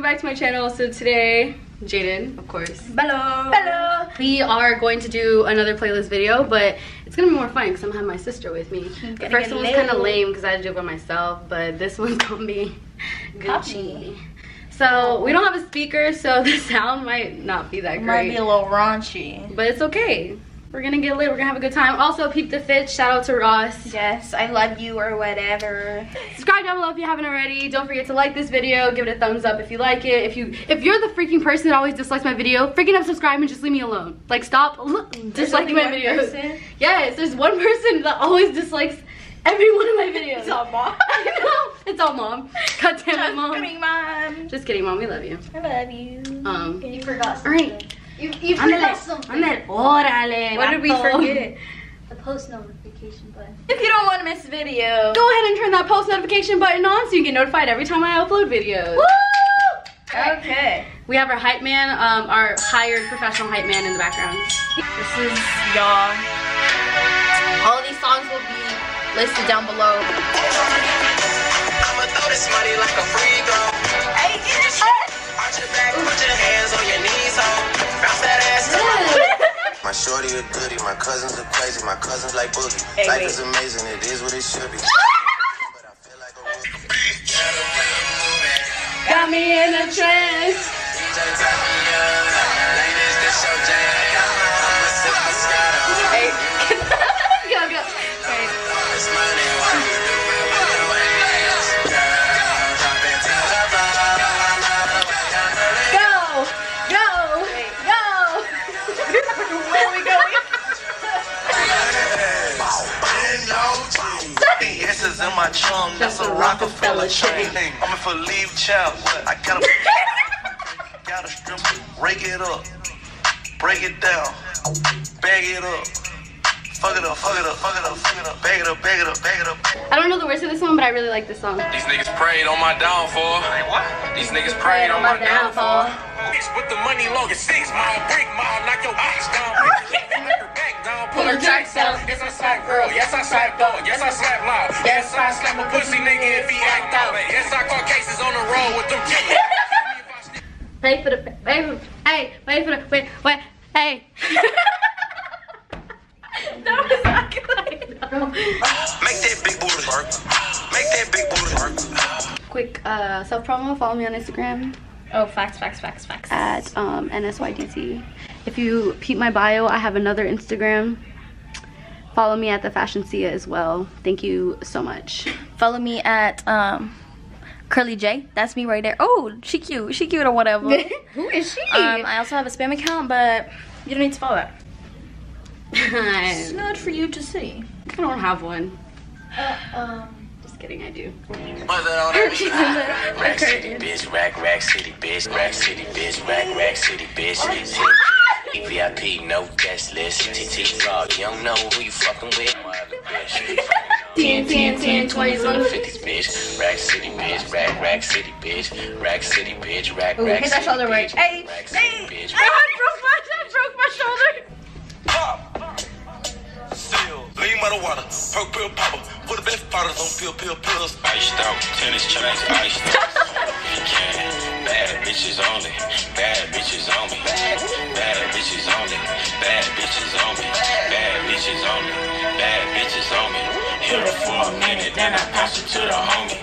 welcome back to my channel. So today, Jaden, of course. Hello. We are going to do another playlist video, but it's gonna be more fun because I'm having my sister with me. The first one was kind of lame because I had to do it by myself, but this one's gonna be Gucci. So we don't have a speaker, so the sound might not be that great. Might be a little raunchy, but it's okay. We're gonna get lit, we're gonna have a good time. Also, Peep the Fit, shout out to Ross. Yes, I love you or whatever. Subscribe down below if you haven't already. Don't forget to like this video, give it a thumbs up if you like it. If you're the freaking person that always dislikes my video, freaking unsubscribe and just leave me alone. Like, stop disliking my videos. Yes, there's one person that always dislikes every one of my videos. It's all mom. I know, it's all mom. God damn it, mom. Just kidding, mom. Just kidding, mom, we love you. I love you. You forgot something. Alright. You forgot something. What did we forget? The post notification button. If you don't want to miss a video, go ahead and turn that post notification button on so you get notified every time I upload videos. Woo! Okay. We have our hype man, our hired professional hype man in the background. This is y'all. All of these songs will be listed down below. I'ma throw this money like a free throw. Hey, you just arch your back, put your hands on your knees, ho. My shorty a goodie, my cousins are crazy, my cousins like boogie. Hey, life is amazing, it is what it should be. But I feel like a rookie. Got me in a trance. Hey. Go, go. Hey. Is in my chum, that's a Rockefeller chain. I'm for leave child, I gotta strip it, break it up, break it down, bag it up, fuck it up, fuck it up, fuck it up, fuck it up, bag it up, bag it up, bag it up. I don't know the words of this one, but I really like this song. These niggas prayed on my downfall. What? These niggas prayed on my downfall. Bitch, put the money low, your 6 mile break, mile knock your eyes down. Pull her jacks out. Yes, I slap girl. Yes, I slap dog. Yes, I slap live. Yes, I slap a pussy nigga if he act out. Yes, I call cases on the road with them killers. Pay for the, hey. That was not good. Make that big booty work. Make that big booty work. Quick self promo. Follow me on Instagram. Oh, facts. At nsydz. If you peep my bio, I have another Instagram. Follow me at the Fashion Sia as well. Thank you so much. Follow me at curlyyyjae. That's me right there. Oh, she cute or whatever. Who is she? I also have a spam account, but you don't need to follow it. It's not for you to see. I don't have one. Kidding, I do. Rack city bitch, rack city bitch, rack city bitch, rack city bitch. VIP, no guest list. TT Frog, you don't know who you fucking with. 10, 20s on the 50s, bitch. Rack city bitch, rack city bitch, rack city bitch, rack city bitch. Hey, bitch. I broke my shoulder. Lean mother water, perk pill popper, put the best bottles on pill pills. Iced out, tennis chains, iced out. Bad bitches only, bad bitches only, bad bitches only, bad bitches only, bad bitches only, bad bitches only. Hit her for a minute, then I pass it to the homie.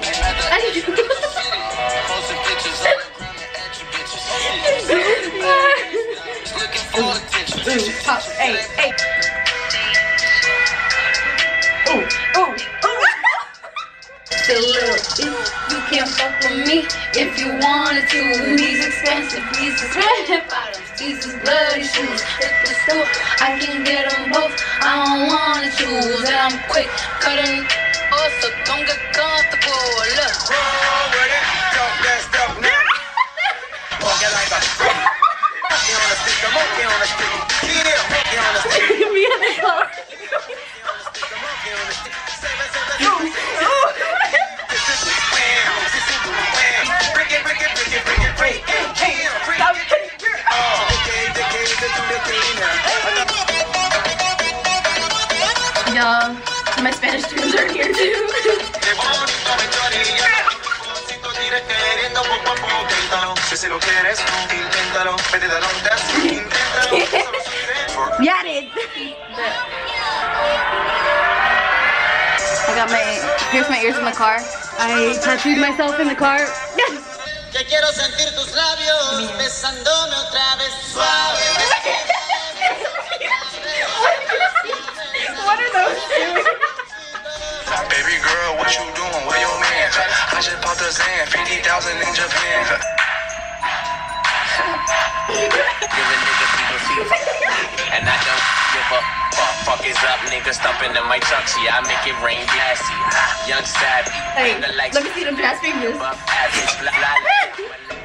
Posting pictures on the ground and at you bitches. Looking for attention. Hey. You can't fuck with me if you wanted to. These expensive items, these is bloody shoes. I can get them both, I don't wanna choose. And I'm quick, cutting off, so don't get comfortable. Look, roll with it, don't get stuff now. Walk it like a freak. You wanna stick them up, you wanna stick them up. You wanna stick them up, you wanna stick them up. My Spanish tunes are here. si lo quieres, inténtalo, vete dar un test, inténtalo. Got it. I got my ears in the car. I tattooed myself in the car. Que quiero sentir tus labios besándome otra vez suave. What are those two? Baby girl, what you doing? Where your man? I just bought the Zan, 50,000 in Japan. Give a nigga people feet. And I don't give a fuck. Fuck is up, nigga, stomping in my truck. See, I make it rain glassy. Young savvy. Hey, let me see them past fingers.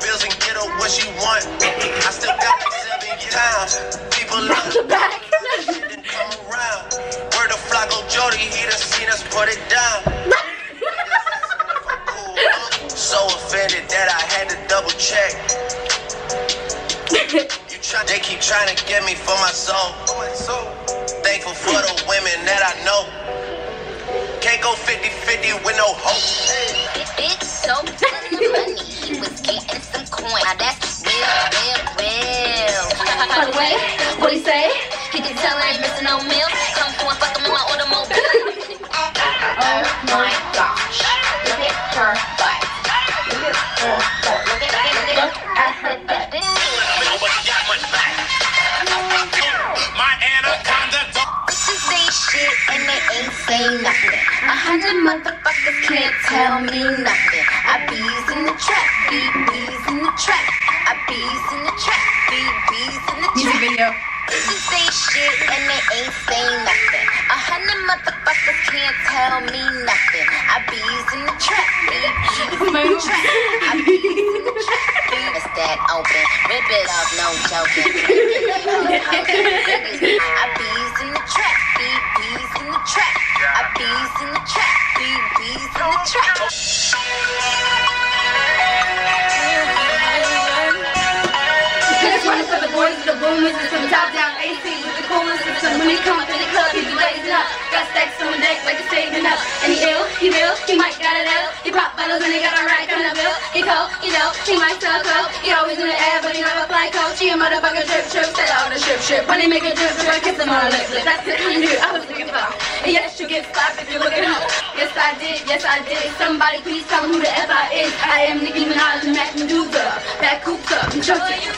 Bills and get her what she want. I still got like 7 times. People love the back. Come around. Where the Flaco Jody, he done seen us put it down. So offended that I had to double check. They keep trying to get me for my soul. Thankful for the women that I know. Can't go 50-50 with no hope. It's so funny. He was getting some coin. Now that's real. By the way, what'd he say? He can tell I ain't missing no meal. Come for a fucking my automobile. Oh my gosh. Look at her butt. Look at her butt. Look at her butt. Look at her butt. My anaconda. She say shit and they ain't say nothing. 100 motherfuckers can't tell me nothing. I bees in the trap, bees in the trap. I bees in the trap, bees in the trap. Music video. She say shit and they ain't say nothing. 100 motherfuckers can't tell me nothing. I bees in the trap, bees in the trap. I bees in the trap. It's that open, rip it off, no joking. I bees in the trap, bees in the trap. I bees in the trap, bees in the trap. The boomers and some top-down 18s with the coolers and some when he come up in the club, he be blazing up. Got stacks on the deck like it's saving up. And he ill, he real, he might got it ill. He pop bottles and he got a right kind of bill. He cold, he dope, he might sell clothes. He always in the air, but he never fly coach. He a motherfucker drip, set all the strip. When he make a drip, I kiss him on the lip. That's the kind of dude I was looking for. And yes, you get slapped if you're looking home. Yes I did, somebody please tell me who the F I is. I am Nicki Minaj and Mac Medusa. Back hoops up, I'm choking.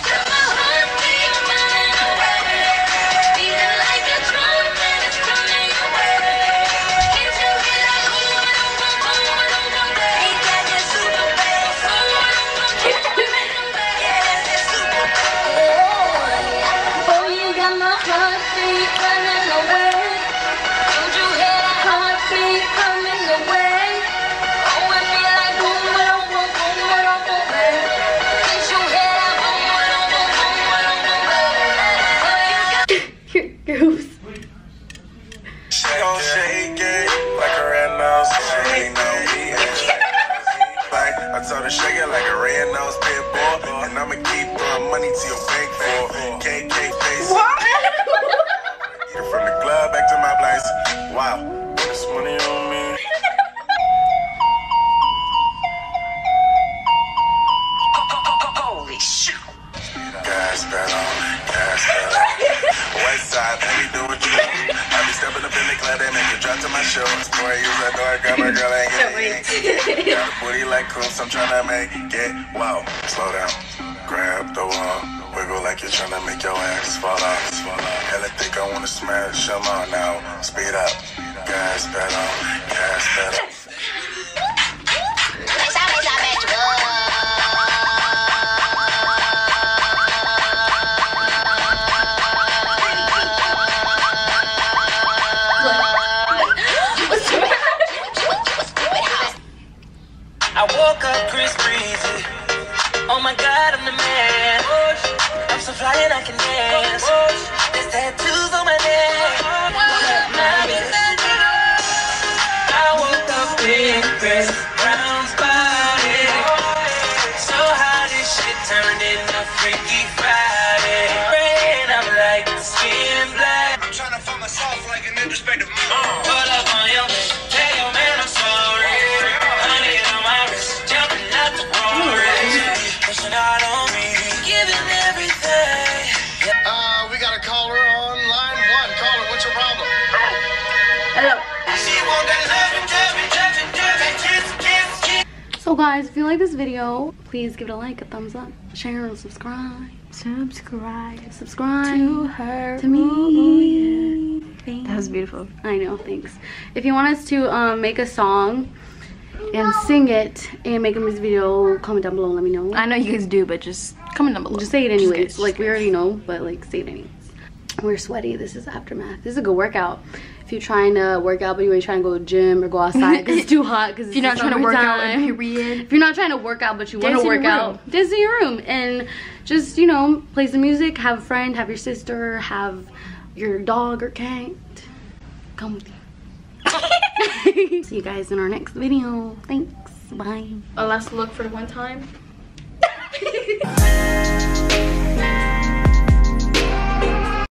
I don't So guys, if you like this video, please give it a like, a thumbs up, share, and subscribe. Subscribe to her, to me. Ooh, yeah. That was beautiful. I know, thanks. If you want us to make a song and sing it and make a music video, comment down below and let me know. I know you guys do, but just comment down below. Just say it anyways. We already know, but like, say it anyways. We're sweaty. This is aftermath. This is a good workout. If you're trying to work out, but you ain't trying to go to the gym or go outside because it's too hot. Because if you're not trying to work out, period. If you're not trying to work out, but you want to work out, dance in your room and just, you know, play some music. Have a friend. Have your sister. Have your dog or cat. Come with you. See you guys in our next video. Thanks. Bye. A last look for the one time.